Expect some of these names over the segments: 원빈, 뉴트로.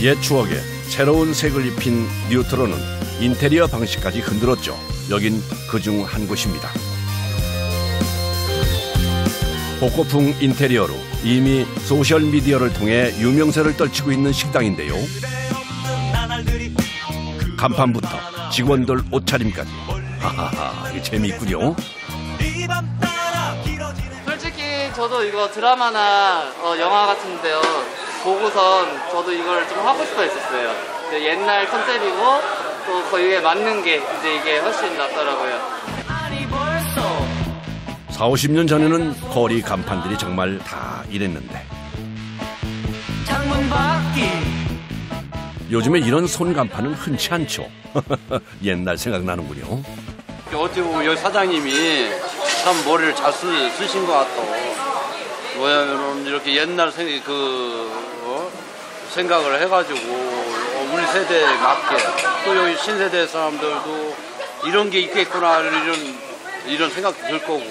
옛 추억에 새로운 색을 입힌 뉴트로는 인테리어 방식까지 흔들었죠. 여긴 그중 한 곳입니다. 복고풍 인테리어로 이미 소셜미디어를 통해 유명세를 떨치고 있는 식당인데요. 간판부터 직원들 옷차림까지 하하하 재미있군요. 솔직히 저도 이거 드라마나 영화 같은데요 보고선 저도 이걸 좀 하고 싶어 했었어요. 옛날 컨셉이고 또 거기에 맞는 게 이제 이게 훨씬 낫더라고요. 40, 50년 전에는 거리 간판들이 정말 다 이랬는데 요즘에 이런 손 간판은 흔치 않죠. 옛날 생각나는군요. 어떻게 보면 여기 사장님이 참 머리를 잘 쓰신 것 같고 뭐냐면 이렇게 옛날 생각을 해가지고 우리 세대에 맞게 또 여기 신세대 사람들도 이런 게 있겠구나 이런 생각도 들 거고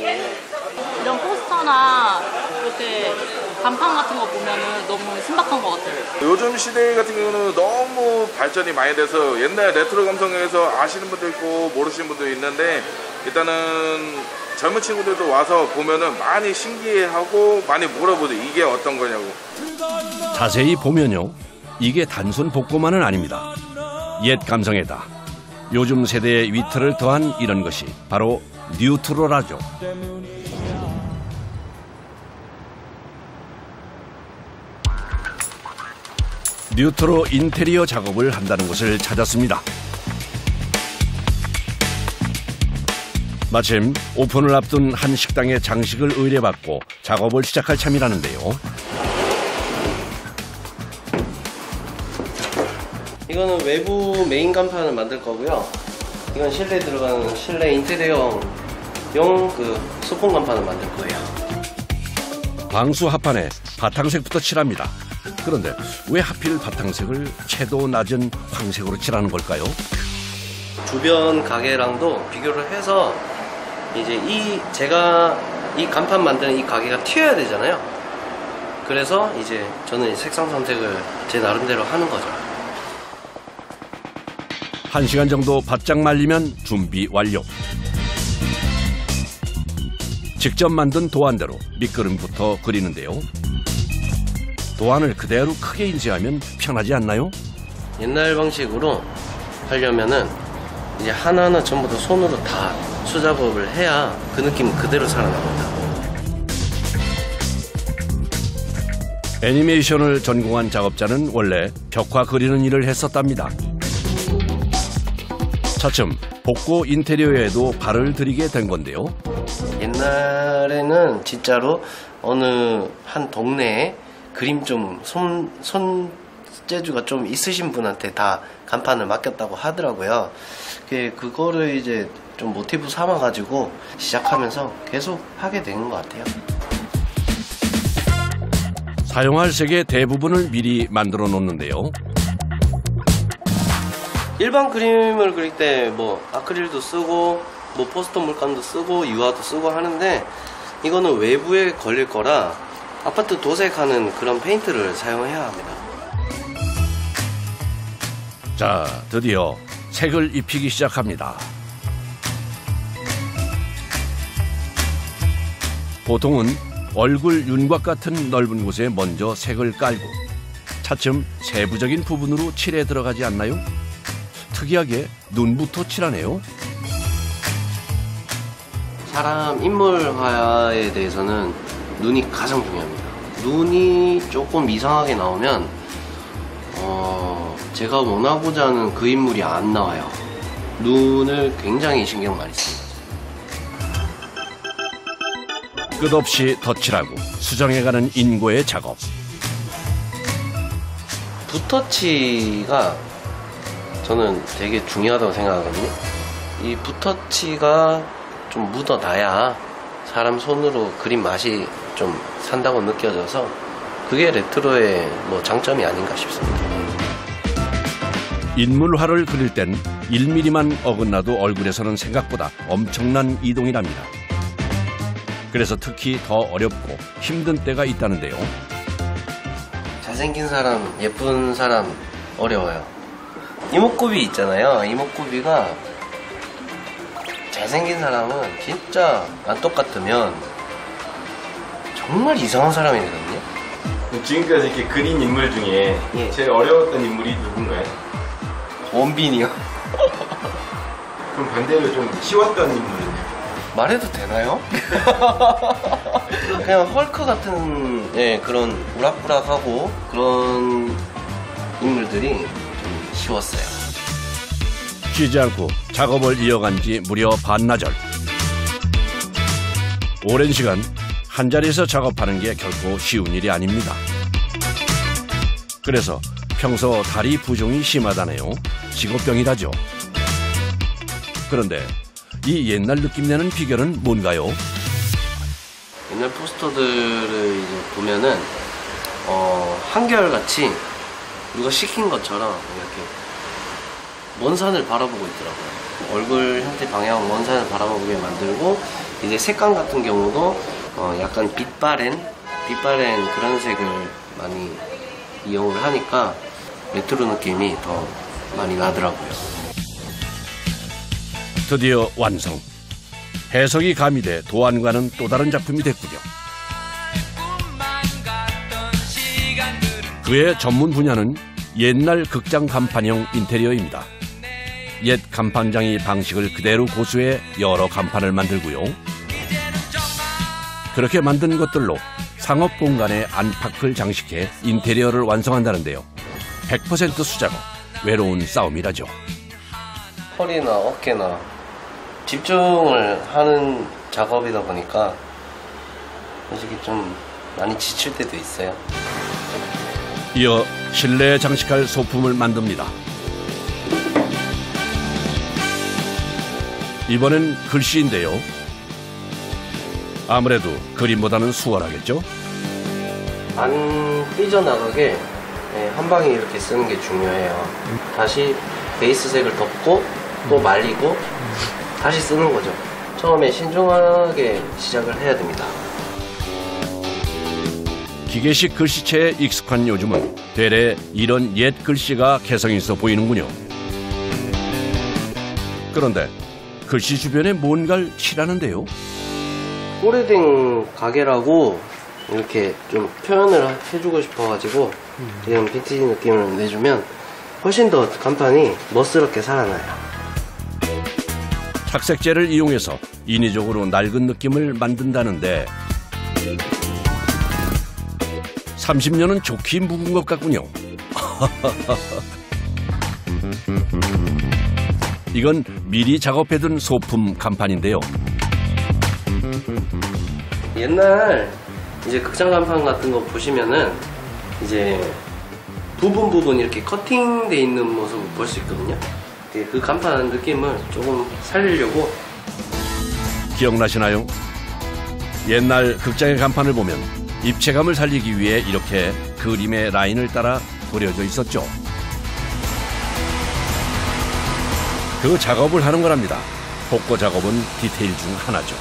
이런 포스터나 이렇게 간판 같은 거 보면은 너무 신박한 것 같아요. 요즘 시대 같은 경우는 너무 발전이 많이 돼서 옛날 레트로 감성에서 아시는 분도 있고 모르시는 분도 있는데 일단은 젊은 친구들도 와서 보면은 많이 신기해하고 많이 물어보죠. 이게 어떤 거냐고. 자세히 보면요. 이게 단순 복고만은 아닙니다. 옛 감성에다 요즘 세대의 위트를 더한 이런 것이 바로 뉴트로라죠. 뉴트로 인테리어 작업을 한다는 곳을 찾았습니다. 마침 오픈을 앞둔 한 식당의 장식을 의뢰받고 작업을 시작할 참이라는데요. 이거는 외부 메인 간판을 만들 거고요. 이건 실내에 들어가는 실내 인테리어용 소품 간판을 만들 거예요. 방수 합판에 바탕색부터 칠합니다. 그런데 왜 하필 바탕색을 채도 낮은 황색으로 칠하는 걸까요? 주변 가게랑도 비교를 해서 이제 제가 이 간판 만드는 이 가게가 튀어야 되잖아요. 그래서 이제 저는 색상 선택을 제 나름대로 하는 거죠. 1시간 정도 바짝 말리면 준비 완료. 직접 만든 도안대로 밑그림부터 그리는데요. 도안을 그대로 크게 인쇄하면 편하지 않나요? 옛날 방식으로 하려면은 이제 하나하나 전부 다 손으로 다 수작업을 해야 그 느낌 그대로 살아납니다. 애니메이션을 전공한 작업자는 원래 벽화 그리는 일을 했었답니다. 차츰 복고 인테리어에도 발을 들이게 된 건데요. 옛날에는 진짜로 어느 한 동네에 그림 좀 손재주가 좀 있으신 분한테 다 간판을 맡겼다고 하더라고요. 그거를 이제 좀 모티브 삼아가지고 시작하면서 계속 하게 되는 것 같아요. 사용할 색의 대부분을 미리 만들어 놓는데요. 일반 그림을 그릴 때 뭐 아크릴도 쓰고 뭐 포스터 물감도 쓰고 유화도 쓰고 하는데 이거는 외부에 걸릴 거라 아파트 도색하는 그런 페인트를 사용해야 합니다. 자, 드디어 색을 입히기 시작합니다. 보통은 얼굴 윤곽 같은 넓은 곳에 먼저 색을 깔고 차츰 세부적인 부분으로 칠해 들어가지 않나요? 특이하게 눈부터 칠하네요. 사람 인물화에 대해서는 눈이 가장 중요합니다. 눈이 조금 이상하게 나오면 제가 원하고자 하는 그 인물이 안 나와요. 눈을 굉장히 신경 많이 씁니다. 끝없이 덧칠하고 수정해가는 인고의 작업. 붓터치가 저는 되게 중요하다고 생각하거든요. 이 붓터치가 좀 묻어나야 사람 손으로 그린 맛이 좀 산다고 느껴져서 그게 레트로의 장점이 아닌가 싶습니다. 인물화를 그릴 땐 1mm만 어긋나도 얼굴에서는 생각보다 엄청난 이동이랍니다. 그래서 특히 더 어렵고 힘든 때가 있다는데요. 잘생긴 사람, 예쁜 사람 어려워요. 이목구비 있잖아요. 이목구비가 잘생긴 사람은 진짜 안 똑같으면 정말 이상한 사람이 되거든요. 지금까지 이렇게 그린 인물 중에 예. 제일 어려웠던 인물이 누군가요? 원빈이요. 그럼 반대로 좀 쉬웠던 인물은요? 말해도 되나요? 그냥 헐크 같은 예, 그런 우락부락하고 그런 인물들이 좀 쉬웠어요. 쉬지 않고 작업을 이어간 지 무려 반나절. 오랜 시간 한 자리에서 작업하는 게 결코 쉬운 일이 아닙니다. 그래서 평소 다리 부종이 심하다네요. 직업병이라죠. 그런데 이 옛날 느낌 내는 비결은 뭔가요? 옛날 포스터들을 이제 보면은 한결같이 누가 시킨 것처럼 이렇게 먼산을 바라보고 있더라고요. 얼굴 형태 방향 먼산을 바라보게 만들고 이제 색감 같은 경우도 약간 빛바랜 그런 색을 많이 이용을 하니까 레트로 느낌이 더 많이 나더라고요. 드디어 완성. 해석이 가미돼 도안과는 또 다른 작품이 됐군요. 그의 전문 분야는 옛날 극장 간판형 인테리어입니다. 옛 간판장이 방식을 그대로 고수해 여러 간판을 만들고요. 그렇게 만든 것들로 상업 공간의 안팎을 장식해 인테리어를 완성한다는데요. 100% 수작업, 외로운 싸움이라죠. 허리나 어깨나 집중을 하는 작업이다 보니까 솔직히 좀 많이 지칠 때도 있어요. 이어 실내에 장식할 소품을 만듭니다. 이번엔 글씨인데요. 아무래도 그림보다는 수월하겠죠? 안 삐져나가게 한 방에 이렇게 쓰는 게 중요해요. 다시 베이스 색을 덮고 또 말리고 다시 쓰는 거죠. 처음에 신중하게 시작을 해야 됩니다. 기계식 글씨체에 익숙한 요즘은 되레 이런 옛 글씨가 개성 있어 보이는군요. 그런데 글씨 주변에 뭔가를 칠하는데요. 오래된 가게라고 이렇게 좀 표현을 해주고 싶어가지고 이런 빈티지 느낌을 내주면 훨씬 더 간판이 멋스럽게 살아나요. 착색제를 이용해서 인위적으로 낡은 느낌을 만든다는데 30년은 좋게 묵은 것 같군요. 이건 미리 작업해둔 소품 간판인데요. 옛날 이제 극장 간판 같은 거 보시면은 이제 부분 이렇게 커팅돼 있는 모습을 볼 수 있거든요. 그 간판 느낌을 조금 살리려고. 기억나시나요? 옛날 극장의 간판을 보면 입체감을 살리기 위해 이렇게 그림의 라인을 따라 그려져 있었죠. 그 작업을 하는 거랍니다. 복고 작업은 디테일 중 하나죠.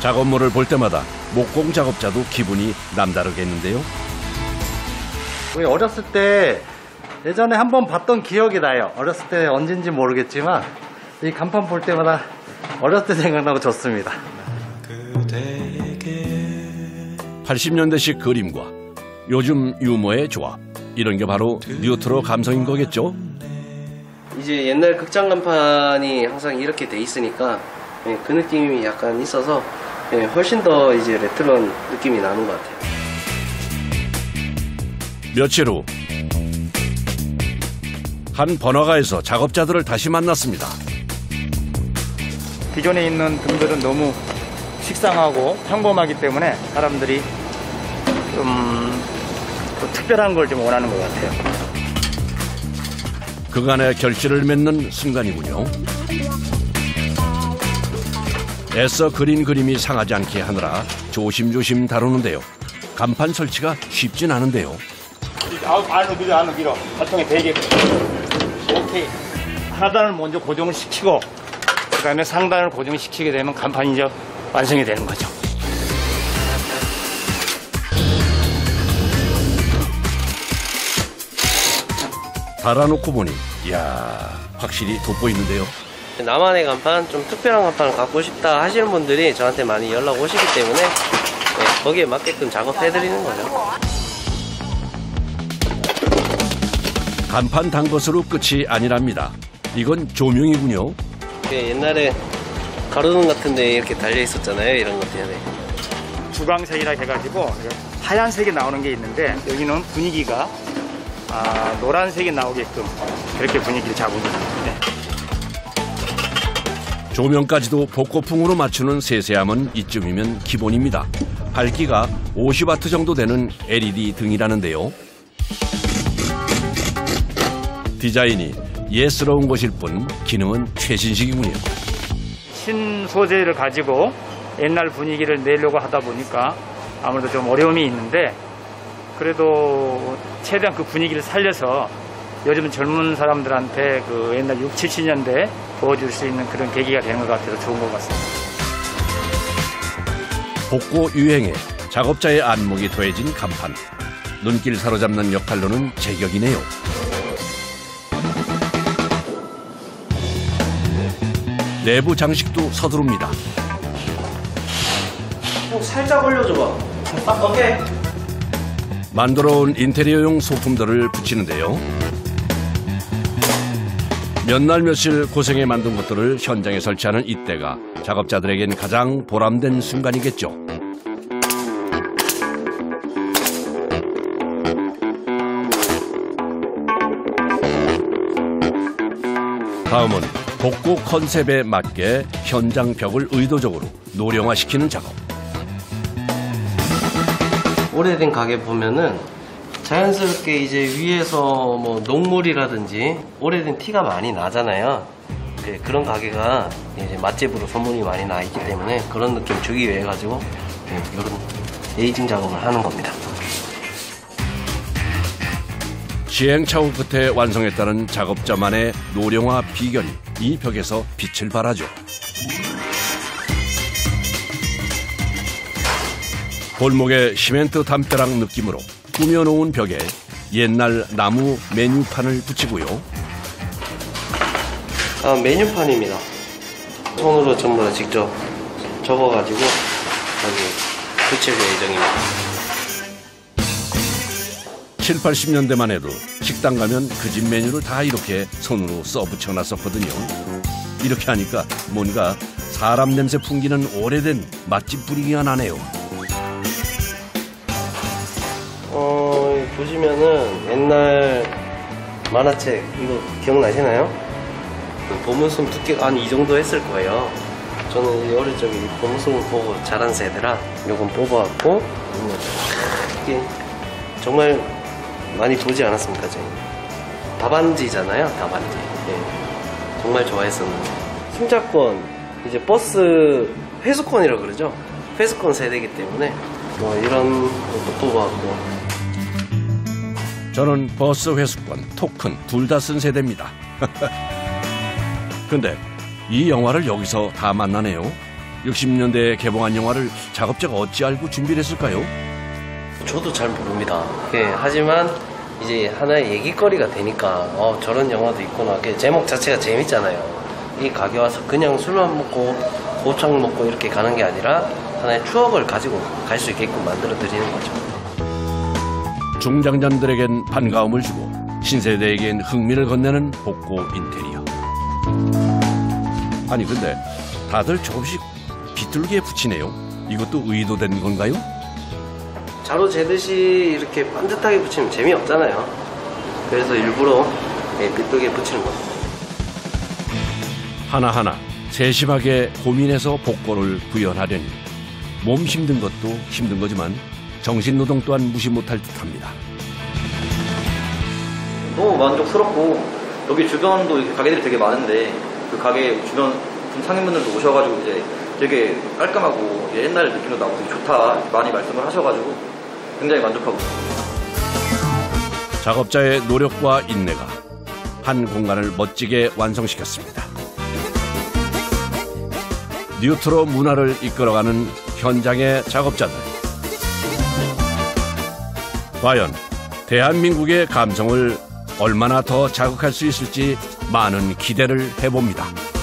작업물을 볼 때마다 목공 작업자도 기분이 남다르겠는데요. 우리 어렸을 때 예전에 한번 봤던 기억이 나요. 어렸을 때 언제인지 모르겠지만 이 간판 볼 때마다 어렸을 때 생각나고 좋습니다. 80년대식 그림과 요즘 유머의 조합. 이런 게 바로 뉴트로 감성인 거겠죠? 이제 옛날 극장 간판이 항상 이렇게 돼 있으니까 그 느낌이 약간 있어서 네, 훨씬 더 이제 레트로한 느낌이 나는 것 같아요. 며칠 후 한 번화가에서 작업자들을 다시 만났습니다. 기존에 있는 등들은 너무 식상하고 평범하기 때문에 사람들이 좀 특별한 걸 좀 원하는 것 같아요. 그간의 결실을 맺는 순간이군요. 애써 그린 그림이 상하지 않게 하느라 조심조심 다루는데요. 간판 설치가 쉽진 않은데요. 안으로 밀어, 안으로 밀어. 발통에 대게. 오케이. 하단을 먼저 고정을 시키고 그다음에 상단을 고정시키게 되면 간판이 이제 완성이 되는 거죠. 달아놓고 보니 이야 확실히 돋보이는데요. 나만의 간판, 좀 특별한 간판을 갖고 싶다 하시는 분들이 저한테 많이 연락 오시기 때문에 네, 거기에 맞게끔 작업해드리는 거죠. 간판 단 것으로 끝이 아니랍니다. 이건 조명이군요. 네, 옛날에 가로등 같은 데 이렇게 달려 있었잖아요. 이런 것들에 주광색이라 해가지고 하얀색이 나오는 게 있는데 여기는 분위기가 노란색이 나오게끔 그렇게 분위기를 잡은 겁니다. 조명까지도 복고풍으로 맞추는 세세함은 이쯤이면 기본입니다. 밝기가 50W 정도 되는 LED 등이라는데요. 디자인이 예스러운 것일 뿐 기능은 최신식이군요. 신소재를 가지고 옛날 분위기를 내려고 하다 보니까 아무래도 좀 어려움이 있는데 그래도 최대한 그 분위기를 살려서 요즘 젊은 사람들한테 그 옛날 6, 70년대 보여줄 수 있는 그런 계기가 되는 것 같아서 좋은 것 같습니다. 복고 유행에 작업자의 안목이 더해진 간판. 눈길 사로잡는 역할로는 제격이네요. 내부 장식도 서두릅니다. 형 살짝 올려줘봐. 딱 오케이. 만들어온 인테리어용 소품들을 붙이는데요. 몇 날 며칠 고생해 만든 것들을 현장에 설치하는 이때가 작업자들에겐 가장 보람된 순간이겠죠. 다음은 복고 컨셉에 맞게 현장 벽을 의도적으로 노령화시키는 작업. 오래된 가게 보면은 자연스럽게 이제 위에서 뭐 녹물이라든지 오래된 티가 많이 나잖아요. 그런 가게가 이제 맛집으로 소문이 많이 나 있기 때문에 그런 느낌 주기 위해 가지고 이런 에이징 작업을 하는 겁니다. 시행착오 끝에 완성했다는 작업자만의 노령화 비결이 이 벽에서 빛을 발하죠. 골목의 시멘트 담벼락 느낌으로 꾸며놓은 벽에 옛날 나무 메뉴판을 붙이고요. 메뉴판입니다. 손으로 전부 다 직접 적어가지고 여기 붙일 예정입니다. 7, 80년대만 해도 식당 가면 그 집 메뉴를 다 이렇게 손으로 써 붙여놨었거든요. 이렇게 하니까 뭔가 사람 냄새 풍기는 오래된 맛집 분위기가 나네요. 보시면은 옛날 만화책 이거 기억나시나요? 보문섬 두께가 한 이 정도 했을 거예요. 저는 어릴 적에 보문섬을 보고 자란 세대라 요건 뽑아왔고 이게 정말 많이 보지 않았습니까? 저희 다반지잖아요. 다반지. 네. 정말 좋아했었는데 승차권 이제 버스 회수권이라고 그러죠. 회수권 세대이기 때문에 뭐 이런 것도 뽑아왔고 저는 버스 회수권, 토큰 둘 다 쓴 세대입니다. 근데 이 영화를 여기서 다 만나네요. 60년대에 개봉한 영화를 작업자가 어찌 알고 준비를 했을까요? 저도 잘 모릅니다. 네, 하지만 이제 하나의 얘기거리가 되니까 저런 영화도 있구나. 제목 자체가 재밌잖아요. 이 가게 와서 그냥 술만 먹고 고창 먹고 이렇게 가는 게 아니라 하나의 추억을 가지고 갈 수 있게끔 만들어드리는 거죠. 중장년들에겐 반가움을 주고 신세대에겐 흥미를 건네는 복고 인테리어. 아니 근데 다들 조금씩 비뚤게 붙이네요. 이것도 의도된 건가요? 자로 재듯이 이렇게 반듯하게 붙이면 재미없잖아요. 그래서 일부러 비뚤게 붙이는 겁니다. 하나하나 세심하게 고민해서 복고를 구현하려니 몸 힘든 것도 힘든 거지만 정신노동 또한 무시 못할 듯합니다. 너무 만족스럽고 여기 주변도 가게들이 되게 많은데 그 가게 주변 상인분들도 오셔가지고 이제 되게 깔끔하고 옛날 느낌도 나고 되게 좋다 많이 말씀을 하셔가지고 굉장히 만족하고 있습니다. 작업자의 노력과 인내가 한 공간을 멋지게 완성시켰습니다. 뉴트로 문화를 이끌어가는 현장의 작업자들. 과연 대한민국의 감성을 얼마나 더 자극할 수 있을지 많은 기대를 해봅니다.